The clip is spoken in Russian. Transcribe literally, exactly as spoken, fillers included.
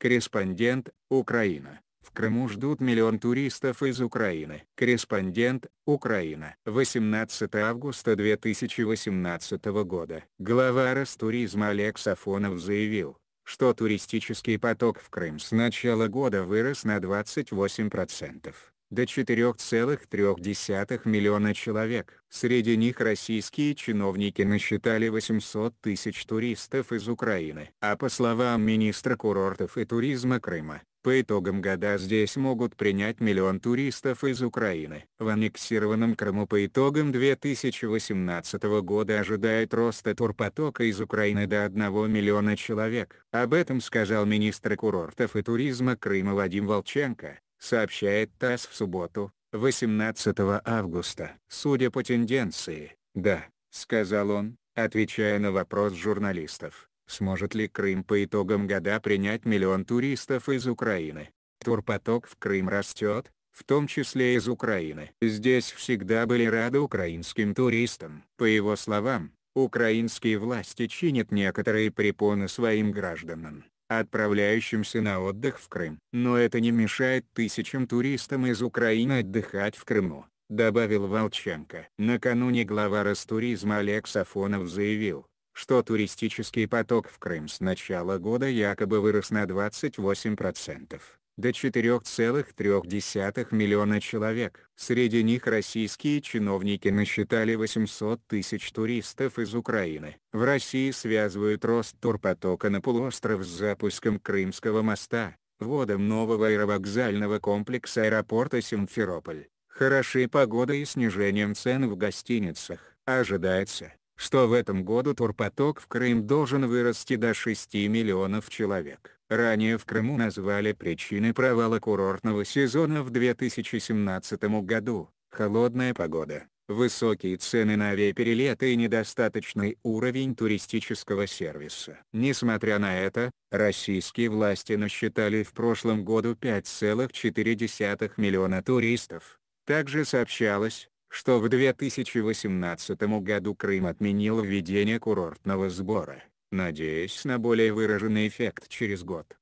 Корреспондент, Украина. В Крыму ждут миллион туристов из Украины. Корреспондент, Украина. восемнадцатого августа две тысячи восемнадцатого года. Глава Ростуризма Олег Сафонов заявил, что туристический поток в Крым с начала года вырос на двадцать восемь процентов, до четырёх целых трёх десятых миллиона человек. Среди них российские чиновники насчитали восемьсот тысяч туристов из Украины. А по словам министра курортов и туризма Крыма, по итогам года здесь могут принять миллион туристов из Украины. В аннексированном Крыму по итогам две тысячи восемнадцатого года ожидает роста турпотока из Украины до одного миллиона человек. Об этом сказал министр курортов и туризма Крыма Вадим Волченко, сообщает ТАСС в субботу, восемнадцатого августа. «Судя по тенденции, да», — сказал он, отвечая на вопрос журналистов. Сможет ли Крым по итогам года принять миллион туристов из Украины? Турпоток в Крым растет, в том числе из Украины. Здесь всегда были рады украинским туристам. По его словам, украинские власти чинят некоторые препоны своим гражданам, отправляющимся на отдых в Крым. Но это не мешает тысячам туристам из Украины отдыхать в Крыму, добавил Волченко. Накануне глава Ростуризма Олег Сафонов заявил, что туристический поток в Крым с начала года якобы вырос на двадцать восемь процентов, до четырёх целых трёх десятых миллиона человек. Среди них российские чиновники насчитали восемьсот тысяч туристов из Украины. В России связывают рост турпотока на полуостров с запуском Крымского моста, вводом нового аэровокзального комплекса аэропорта Симферополь, хорошей погодой и снижением цен в гостиницах. Ожидается, что в этом году турпоток в Крым должен вырасти до шести миллионов человек. Ранее в Крыму назвали причины провала курортного сезона в две тысячи семнадцатом году, холодная погода, высокие цены на авиаперелеты и недостаточный уровень туристического сервиса. Несмотря на это, российские власти насчитали в прошлом году пять целых четыре десятых миллиона туристов. Также сообщалось, что в две тысячи восемнадцатом году Крым отменил введение курортного сбора, надеясь на более выраженный эффект через год.